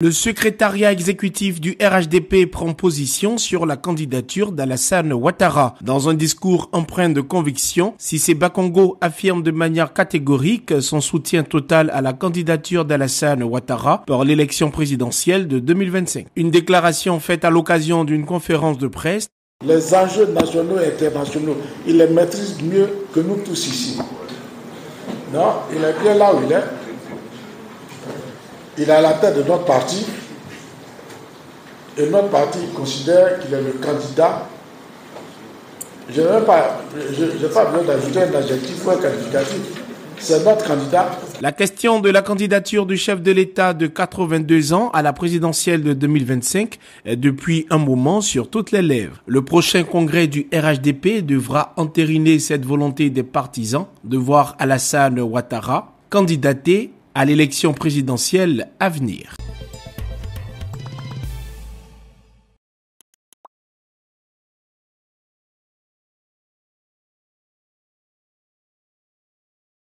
Le secrétariat exécutif du RHDP prend position sur la candidature d'Alassane Ouattara. Dans un discours empreint de conviction, Sissé Bakongo affirme de manière catégorique son soutien total à la candidature d'Alassane Ouattara pour l'élection présidentielle de 2025. Une déclaration faite à l'occasion d'une conférence de presse. Les enjeux nationaux et internationaux, il les maîtrise mieux que nous tous ici. Non, il est bien là où il est. Il est à la tête de notre parti et notre parti considère qu'il est le candidat. Je n'ai pas besoin d'ajouter un adjectif ou un qualificatif. C'est notre candidat. La question de la candidature du chef de l'État de 82 ans à la présidentielle de 2025 est depuis un moment sur toutes les lèvres. Le prochain congrès du RHDP devra entériner cette volonté des partisans de voir Alassane Ouattara candidater à l'élection présidentielle à venir.